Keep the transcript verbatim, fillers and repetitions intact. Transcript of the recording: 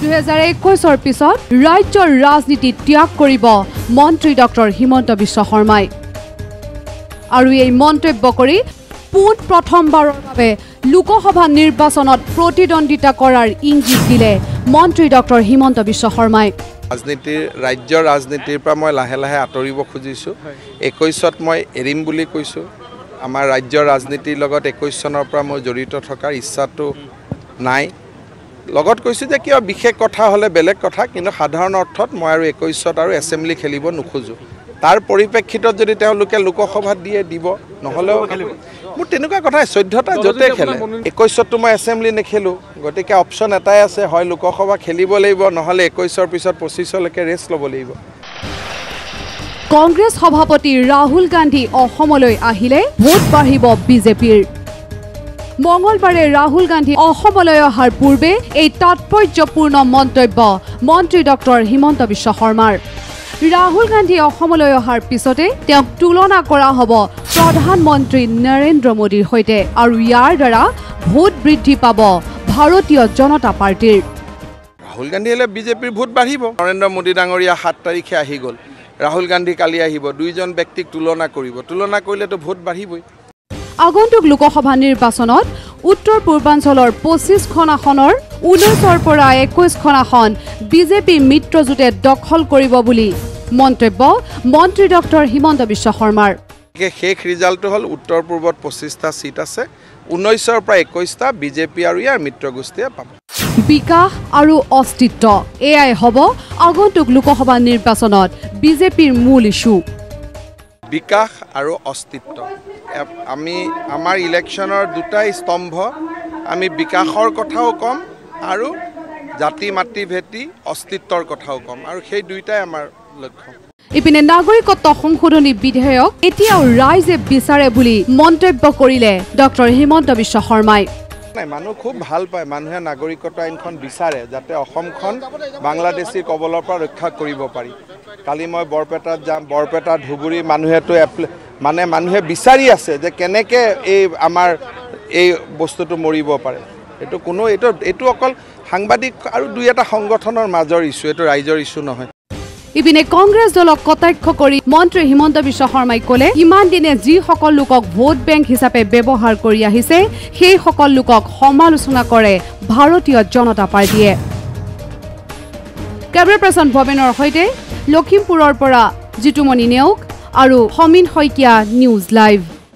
দুই হাজাৰ একৈশৰ পিছত ৰাজ্যৰ ৰাজনীতি ত্যাগ কৰিব মন্ত্ৰী ডক্টৰ হিমন্ত বিশ্ব শৰ্মাই আৰু এই মন্তব্য কৰি পোন প্ৰথমবাৰৰ বাবে লোকসভা নিৰ্বাচনত প্ৰতিদ্বন্দ্বিতা কৰাৰ ইংগিত দিলে মন্ত্ৰী ডক্টৰ হিমন্ত বিশ্ব শৰ্মাই ৰাজনীতিৰ ৰাজ্যৰ ৰাজনীতিৰ পৰা মই লাহে লাহে আঁতৰিব খুজিছো একৈশত মই এৰিম বুলি কৈছো আমাৰ ৰাজ্যৰ ৰাজনীতিৰ লগত একৈশ চনৰ পৰা মই জড়িত থকাৰ ইচ্ছাটো নাই লগত কৈছো যে কিবা বিশেষ কথা হলে বেলেগ কথা কিন্তু সাধাৰণ অৰ্থত মই আৰু একৈশত আৰু এছেম্বলি খেলিব নুখুজো তাৰ পৰিপ্ৰেক্ষিতত যদি তেওঁলোকে লোকসভা দিয়ে দিব নহলেও মোৰ তেনুকা কথা চৈধ্যটা জতে খেলে একৈশত তো মই এছেম্বলি নেখেলো গটিকে অপশন এটাই আছে হয় লোকসভা খেলিব লাগিব নহলে একৈশৰ পিছত পঁচিশ লৈকে ৰেষ্ট লব লাগিব কংগ্ৰেছ সভাপতি ৰাহুল গান্ধী অসমলৈ আহিলে ভোট বাঢ়িব বিজেপিৰ মঙ্গলবাৰে ৰাহুল গান্ধী অসমলৈ অহাৰ পূৰ্বে এই তাৎপৰ্যপূৰ্ণ মন্তব্য মন্ত্ৰী ডক্টৰ হিমন্ত বিশ্ব শৰ্মাৰ ৰাহুল গান্ধী অসমলৈ অহাৰ পিছতে তেওঁক তুলনা কৰা হ'ব প্ৰধানমন্ত্ৰী নৰেন্দ্ৰ মোদীৰ সৈতে আৰু ইয়াৰ দ্বাৰা ভোট বৃদ্ধি পাব ভাৰতীয় জনতা পাৰ্টিৰ ৰাহুল গান্ধীলৈ বিজেপিৰ ভোট বাঢ়িব নৰেন্দ্ৰ মোদী ডাঙৰীয়া সাত তাৰিখে আহি গ'ল ৰাহুল গান্ধী কালি আহিব দুইজন ব্যক্তিক তুলনা কৰিব তুলনা কৰিলে তো ভোট বাঢ়িবই আগন্তুক লোকসভা নিৰ্বাচনত উত্তৰ পূৰ্বাঞ্চলৰ পঁচিশখন আসনৰ ঊনৈশৰ পৰা একৈশখন আসন বিজেপি মিত্ৰজোটে দখল কৰিব বুলি মন্তব্য মন্ত্ৰী ডক্টৰ হিমন্ত বিশ্ব শৰ্মাৰ শেষ ৰিজাল্টটো হ'ল উত্তৰ পূবত পঁচিশটা সিট আছে ঊনৈশৰ পৰা একৈশটা বিজেপি আৰু ইয়াৰ মিত্ৰগোষ্ঠীয়ে পাব বিকাশ আৰু অস্তিত্ব এআই হ'ব আগন্তুক লোকসভা নিৰ্বাচনত বিজেপিৰ মূল ইস্যু বিকাশ আৰু অস্তিত্ব আমি আমাৰ ইলেকশ্যনৰ দুটা স্তম্ভ আমি বিকাশৰ কথাও কম আৰু জাতি মাটি ভেটি অস্তিত্বৰ কথাও কম আৰু সেই দুইটাই আমাৰ লক্ষ্য ইপিনে নাগৰিকত্ব সংশোধনী বিধেয়ক এতিয়াও ৰাইজে বিচাৰে বুলি মন্তব্য কৰিলে ডক্টৰ হিমন্ত বিশ্ব শৰ্মাই মানুহ খুব ভাল পায় মানুহে নাগৰিকত্ব আইনখন বিচাৰে যাতে অসমখন বাংলাদেশীৰ কবলৰ পৰা ৰক্ষা কৰিব পাৰি কালি মই বৰপেটাত যাম বৰপেটা ধুবুৰী মানুহেতো মানে মানুহে বিচাৰি আছে যে কেনেকে এই আমাৰ এই বস্তুটো মৰিব পাৰে এটো কোনো এটো এটো অকল সাংবাদিক আৰু দুই এটা সংগঠনৰ মাজৰ ইস্যু এটো ৰাইজৰ ইস্যু নহয় ইপিনে কংগ্ৰেছ দলক কটাক্ষ কৰি মন্ত্ৰী হিমন্ত বিশ্ব শৰ্মাই ক'লে ইমান দিনে যি সকল লোকক ভোট বেংক হিচাপে ব্যৱহাৰ কৰি আহিছে সেই সকল লোকক সমালোচনা কৰে ভাৰতীয় জনতা পাৰ্টিয়ে কেমেৰা পাৰ্চন ভবেনৰ সৈতে লখিমপুৰৰ পৰা জিতুমণি নেওক আৰু সমীন শইকীয়া নিউজ লাইভ।